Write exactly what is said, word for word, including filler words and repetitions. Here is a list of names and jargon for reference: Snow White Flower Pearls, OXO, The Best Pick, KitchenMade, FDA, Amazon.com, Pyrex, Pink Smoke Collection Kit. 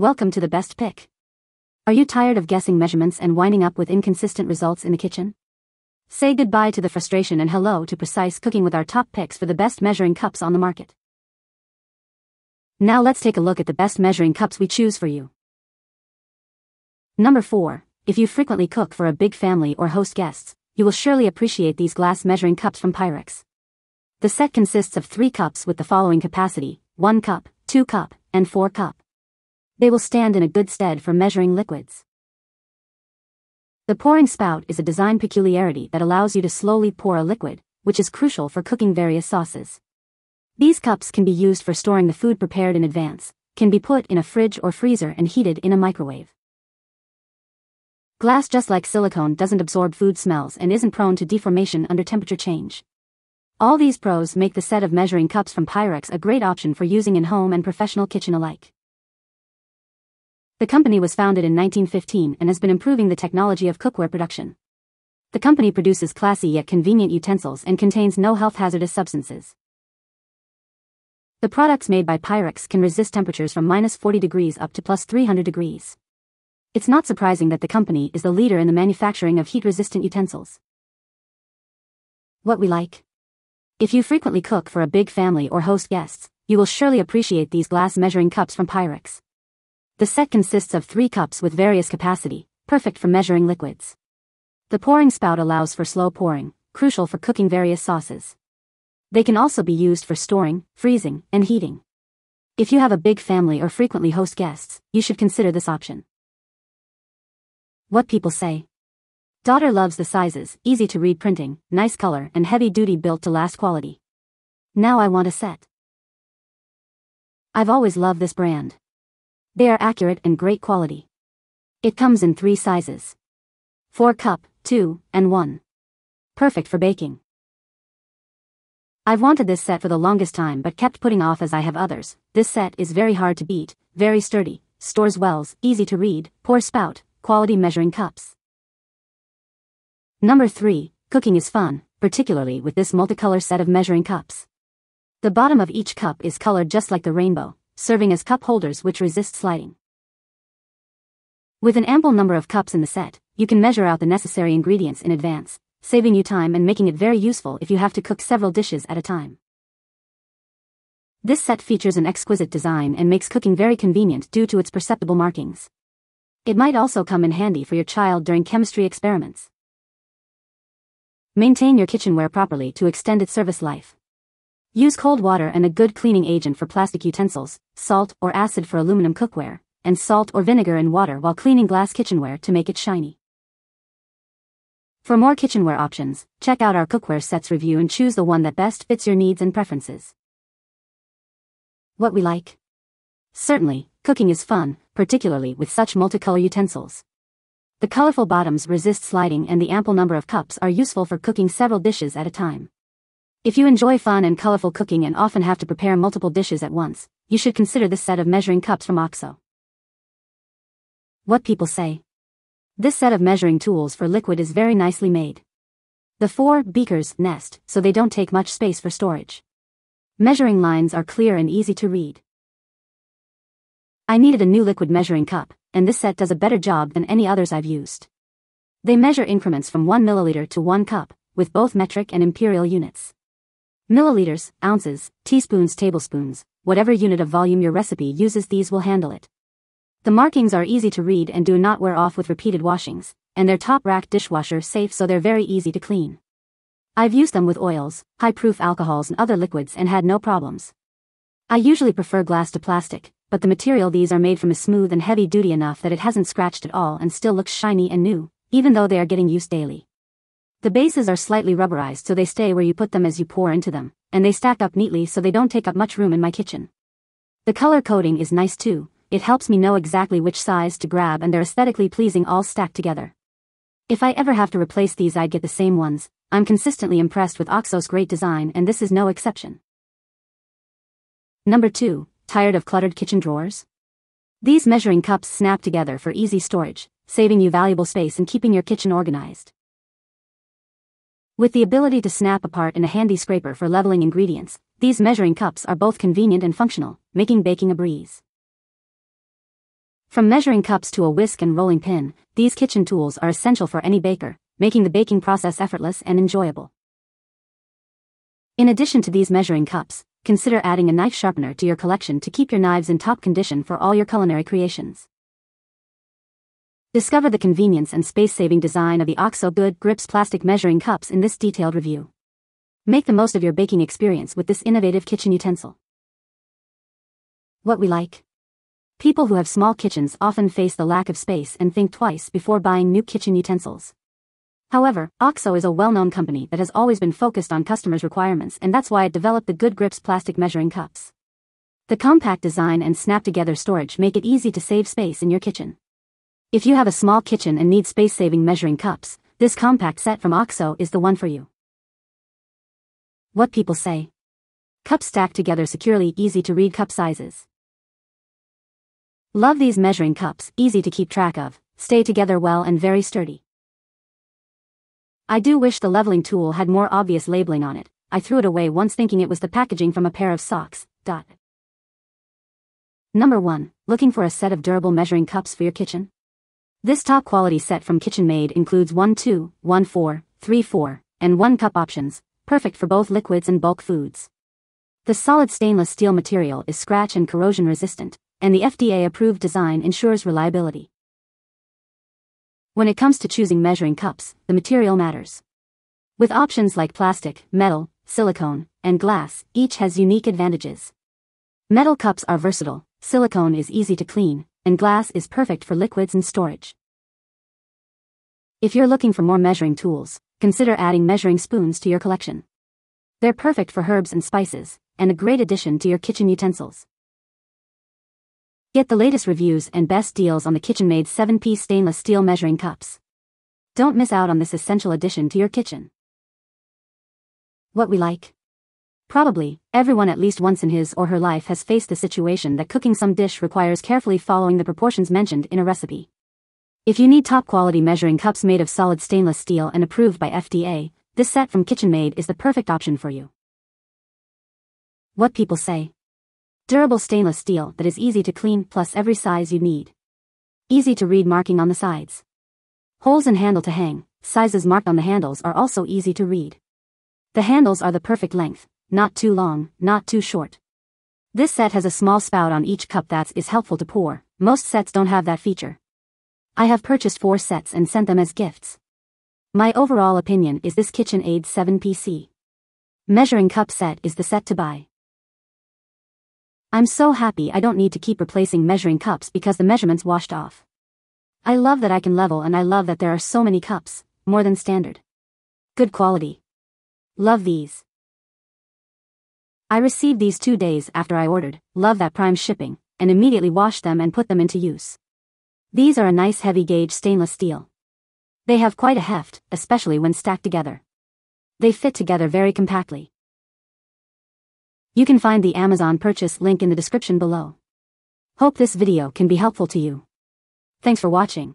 Welcome to The Best Pick. Are you tired of guessing measurements and winding up with inconsistent results in the kitchen? Say goodbye to the frustration and hello to precise cooking with our top picks for the best measuring cups on the market. Now let's take a look at the best measuring cups we choose for you. Number four. If you frequently cook for a big family or host guests, you will surely appreciate these glass measuring cups from Pyrex. The set consists of three cups with the following capacity: one cup, two cup, and four cup. They will stand in a good stead for measuring liquids. The pouring spout is a design peculiarity that allows you to slowly pour a liquid, which is crucial for cooking various sauces. These cups can be used for storing the food prepared in advance, can be put in a fridge or freezer and heated in a microwave. Glass, just like silicone, doesn't absorb food smells and isn't prone to deformation under temperature change. All these pros make the set of measuring cups from Pyrex a great option for using in home and professional kitchen alike. The company was founded in nineteen fifteen and has been improving the technology of cookware production. The company produces classy yet convenient utensils and contains no health hazardous substances. The products made by Pyrex can resist temperatures from minus forty degrees up to plus three hundred degrees. It's not surprising that the company is the leader in the manufacturing of heat-resistant utensils. What we like. If you frequently cook for a big family or host guests, you will surely appreciate these glass measuring cups from Pyrex. The set consists of three cups with various capacity, perfect for measuring liquids. The pouring spout allows for slow pouring, crucial for cooking various sauces. They can also be used for storing, freezing, and heating. If you have a big family or frequently host guests, you should consider this option. What people say. Daughter loves the sizes, easy to read printing, nice color, and heavy duty built to last quality. Now I want a set. I've always loved this brand. They are accurate and great quality. It comes in three sizes: four cup, two, and one. Perfect for baking. I've wanted this set for the longest time but kept putting off as I have others. This set is very hard to beat, very sturdy, stores wells, easy to read, pour spout, quality measuring cups. Number three. Cooking is fun, particularly with this multicolor set of measuring cups. The bottom of each cup is colored just like the rainbow, serving as cup holders which resist sliding. With an ample number of cups in the set, you can measure out the necessary ingredients in advance, saving you time and making it very useful if you have to cook several dishes at a time. This set features an exquisite design and makes cooking very convenient due to its perceptible markings. It might also come in handy for your child during chemistry experiments. Maintain your kitchenware properly to extend its service life. Use cold water and a good cleaning agent for plastic utensils, salt or acid for aluminum cookware, and salt or vinegar in water while cleaning glass kitchenware to make it shiny. For more kitchenware options, check out our cookware sets review and choose the one that best fits your needs and preferences. What we like. Certainly, cooking is fun, particularly with such multicolor utensils. The colorful bottoms resist sliding and the ample number of cups are useful for cooking several dishes at a time. If you enjoy fun and colorful cooking and often have to prepare multiple dishes at once, you should consider this set of measuring cups from OXO. What people say. This set of measuring tools for liquid is very nicely made. The four beakers nest, so they don't take much space for storage. Measuring lines are clear and easy to read. I needed a new liquid measuring cup, and this set does a better job than any others I've used. They measure increments from one milliliter to one cup, with both metric and imperial units. Milliliters, ounces, teaspoons, tablespoons, whatever unit of volume your recipe uses, these will handle it. The markings are easy to read and do not wear off with repeated washings, and their top rack dishwasher safe, so they're very easy to clean. I've used them with oils, high-proof alcohols and other liquids and had no problems. I usually prefer glass to plastic, but the material these are made from is smooth and heavy-duty enough that it hasn't scratched at all and still looks shiny and new, even though they are getting used daily. The bases are slightly rubberized so they stay where you put them as you pour into them, and they stack up neatly so they don't take up much room in my kitchen. The color coding is nice too, it helps me know exactly which size to grab, and they're aesthetically pleasing all stacked together. If I ever have to replace these, I'd get the same ones. I'm consistently impressed with OXO's great design and this is no exception. Number two. Tired of cluttered kitchen drawers? These measuring cups snap together for easy storage, saving you valuable space and keeping your kitchen organized. With the ability to snap apart and a handy scraper for leveling ingredients, these measuring cups are both convenient and functional, making baking a breeze. From measuring cups to a whisk and rolling pin, these kitchen tools are essential for any baker, making the baking process effortless and enjoyable. In addition to these measuring cups, consider adding a knife sharpener to your collection to keep your knives in top condition for all your culinary creations. Discover the convenience and space-saving design of the OXO Good Grips plastic measuring cups in this detailed review. Make the most of your baking experience with this innovative kitchen utensil. What we like. People who have small kitchens often face the lack of space and think twice before buying new kitchen utensils. However, OXO is a well-known company that has always been focused on customers' requirements, and that's why it developed the Good Grips plastic measuring cups. The compact design and snap-together storage make it easy to save space in your kitchen. If you have a small kitchen and need space-saving measuring cups, this compact set from OXO is the one for you. What people say. Cups stack together securely, easy to read cup sizes. Love these measuring cups, easy to keep track of, stay together well and very sturdy. I do wish the leveling tool had more obvious labeling on it. I threw it away once thinking it was the packaging from a pair of socks. Dot. Number one. Looking for a set of durable measuring cups for your kitchen? This top-quality set from KitchenMade includes one two, one four, three four, and one cup options, perfect for both liquids and bulk foods. The solid stainless steel material is scratch and corrosion-resistant, and the F D A-approved design ensures reliability. When it comes to choosing measuring cups, the material matters. With options like plastic, metal, silicone, and glass, each has unique advantages. Metal cups are versatile, silicone is easy to clean, and glass is perfect for liquids and storage. If you're looking for more measuring tools, consider adding measuring spoons to your collection. They're perfect for herbs and spices, and a great addition to your kitchen utensils. Get the latest reviews and best deals on the KitchenMade seven piece stainless steel measuring cups. Don't miss out on this essential addition to your kitchen. What we like. Probably, everyone at least once in his or her life has faced the situation that cooking some dish requires carefully following the proportions mentioned in a recipe. If you need top-quality measuring cups made of solid stainless steel and approved by F D A, this set from KitchenMade is the perfect option for you. What people say. Durable stainless steel that is easy to clean, plus every size you need. Easy to read marking on the sides. Holes and handle to hang, sizes marked on the handles are also easy to read. The handles are the perfect length. Not too long, not too short. This set has a small spout on each cup that is helpful to pour. Most sets don't have that feature. I have purchased four sets and sent them as gifts. My overall opinion is this KitchenAid seven piece measuring cup set is the set to buy. I'm so happy I don't need to keep replacing measuring cups because the measurements washed off. I love that I can level, and I love that there are so many cups, more than standard. Good quality. Love these. I received these two days after I ordered, love that prime shipping, and immediately washed them and put them into use. These are a nice heavy gauge stainless steel. They have quite a heft, especially when stacked together. They fit together very compactly. You can find the Amazon purchase link in the description below. Hope this video can be helpful to you. Thanks for watching.